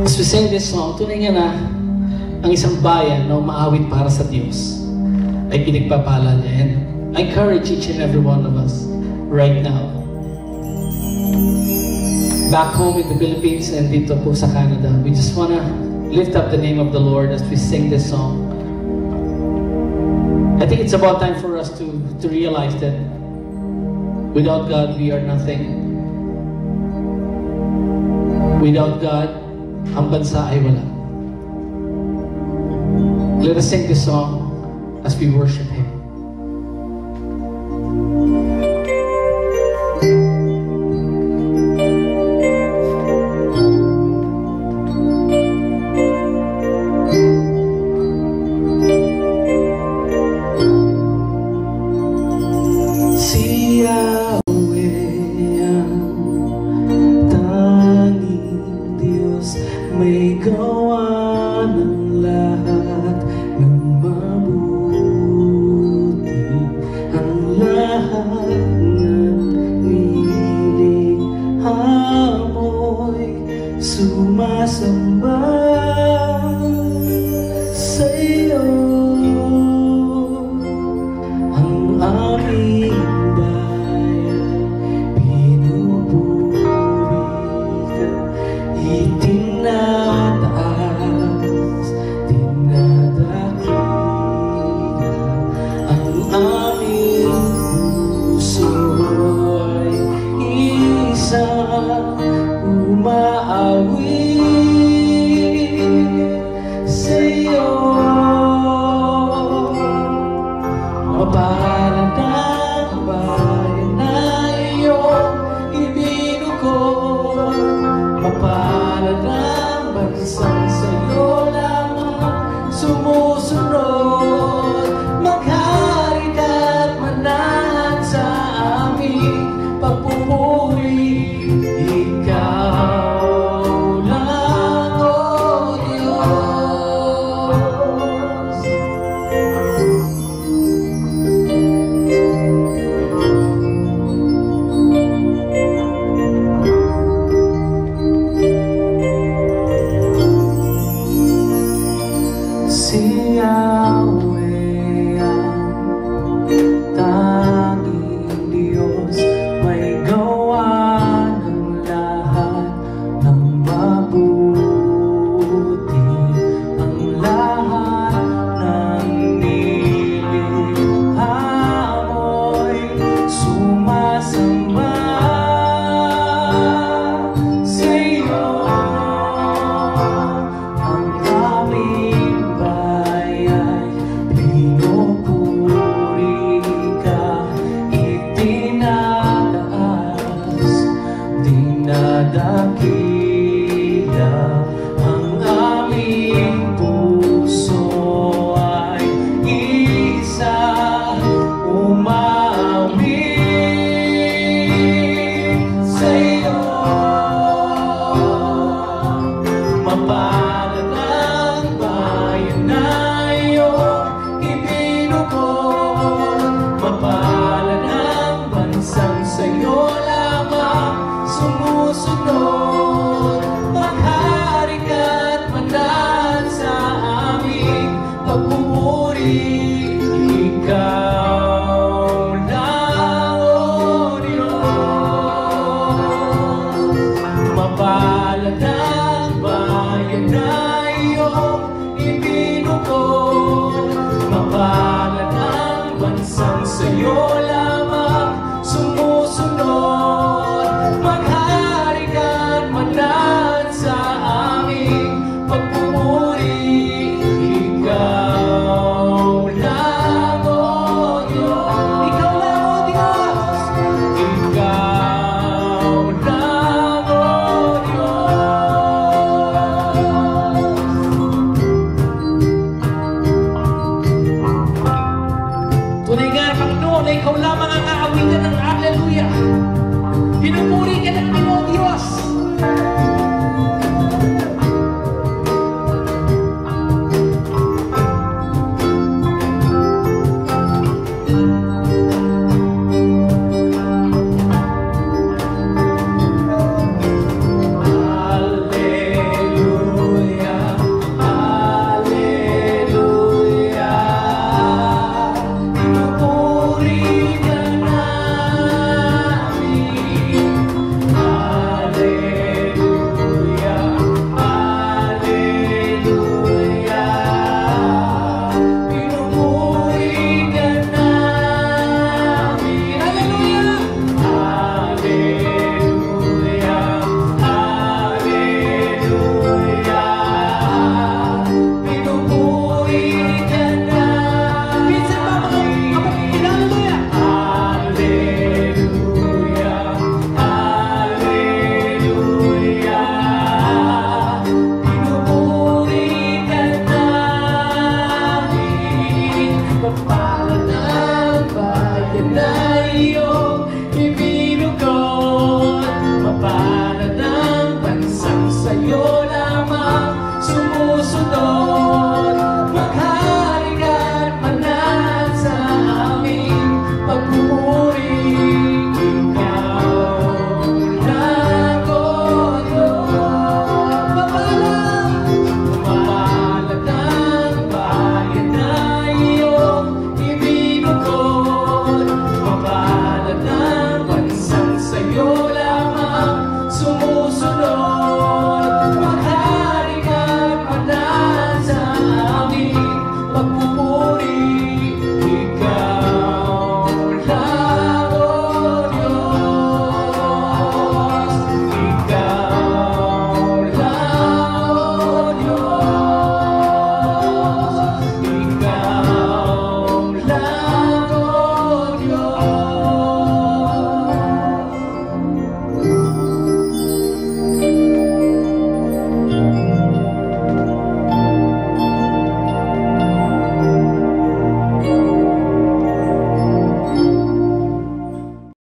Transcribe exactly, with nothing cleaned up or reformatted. As we sing this song, tunay nga na ang isang bayan na umaawit para sa Diyos ay pinagpapala niya. And I encourage each and every one of us right now, back home in the Philippines and dito po sa Canada, we just wanna lift up the name of the Lord as we sing this song. I think it's about time for us to, to realize that without God, we are nothing. Without God, ang bansa ay wala. Let us sing this song as we worship.